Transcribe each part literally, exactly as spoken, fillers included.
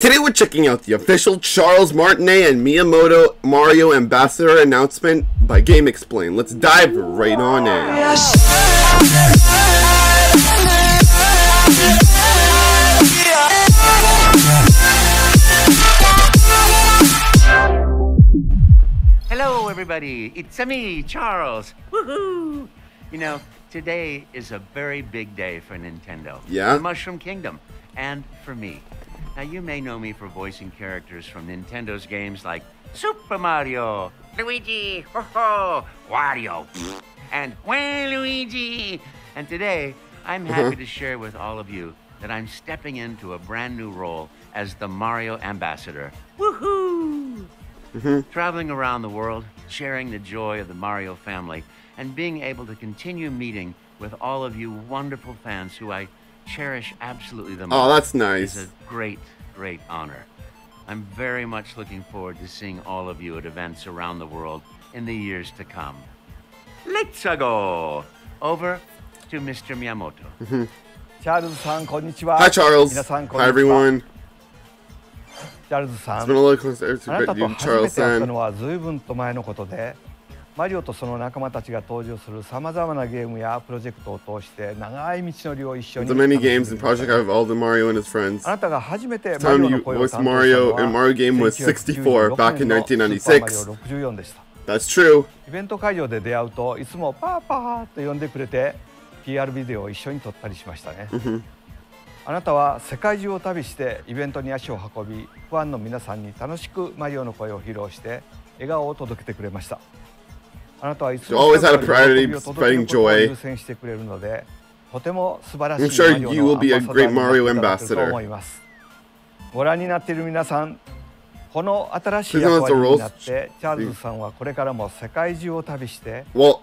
Today we're checking out the official Charles Martinet and Miyamoto Mario Ambassador announcement by GameXplain. Let's dive right on in. Hello everybody, it's me, Charles. Woohoo! You know, today is a very big day for Nintendo. Yeah. For Mushroom Kingdom and for me. Now, you may know me for voicing characters from Nintendo's games like Super Mario, Luigi, ho ho, Wario, and Waluigi. And today, I'm happy to share with all of you that I'm stepping into a brand new role as the Mario Ambassador. Woohoo! Traveling around the world, sharing the joy of the Mario family, and being able to continue meeting with all of you wonderful fans who I cherish absolutely the most. Oh, that's nice. It's a great, great honor. I'm very much looking forward to seeing all of you at events around the world in the years to come. Let's go over to Mister Miyamoto. Charles-san, konnichiwa. Hi, Charles. Hi, everyone. Charles-san. It's been a little closer to you, Charles-san. マリオとその仲間たちが登場する様々なゲームやプロジェクトを通して長い道のりを一緒に。The many games and projects of all the Mario and his friends. あなたが初めてマリオの声を担当したのは Mario game was sixty-four back in nineteen ninety-six. That's true. イベント会場で出会うといつもパーパーと呼んでくれて P R ビデオを一緒に撮ったりしましたね。あなたは世界中を旅してイベントに足を運び、ファンの皆さんに楽しくマリオの声を披露して笑顔を届けてくれました。 You always had a priority spreading joy. I'm sure you will be a great Mario ambassador. Well,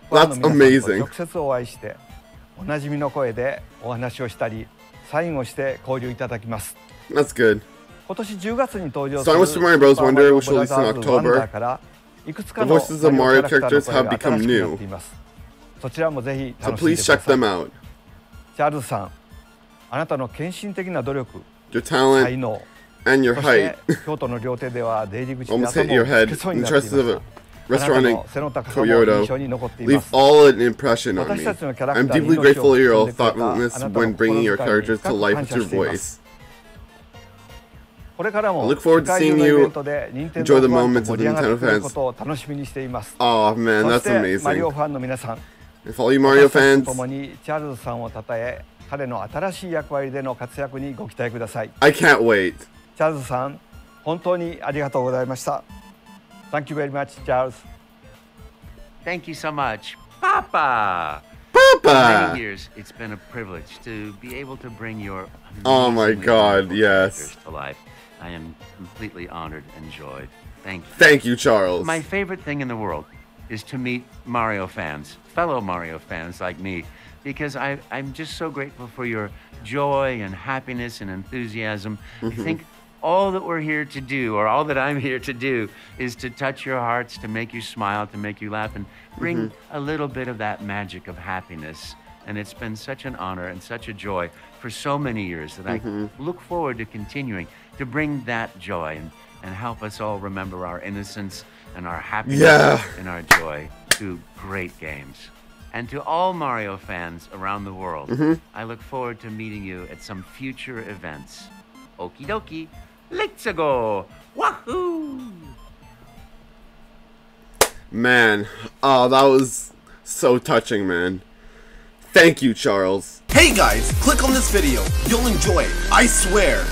that's amazing. That's good. Starting with Super Mario Bros. Wonder, which released in October. The voices of Mario characters have become new, so please check them out. Your talent and your height almost hit your head in the choices of a restaurant in Kyoto leave all an impression on me. I'm deeply grateful for your thoughtfulness when bringing your characters to life with your voice. I look forward to seeing you enjoy the moments of the Nintendo fans. Oh man, that's amazing. If all you Mario fans, I can't wait. Thank you very much, Charles. Thank you so much, Papa. Papa. For many years, it's been a privilege to be able to bring your oh my God, yes to life. I am completely honored and joyed. Thank you. Thank you, Charles. My favorite thing in the world is to meet Mario fans, fellow Mario fans like me, because I, I'm just so grateful for your joy and happiness and enthusiasm. Mm-hmm. I think all that we're here to do, or all that I'm here to do, is to touch your hearts, to make you smile, to make you laugh, and bring mm-hmm. a little bit of that magic of happiness. And it's been such an honor and such a joy for so many years that I mm-hmm. look forward to continuing to bring that joy and, and help us all remember our innocence and our happiness yeah. and our joy through great games. And to all Mario fans around the world, mm-hmm. I look forward to meeting you at some future events. Okie dokie, let's go! Wahoo! Man, oh, that was so touching, man. Thank you, Charles. Hey guys, click on this video. You'll enjoy it, I swear.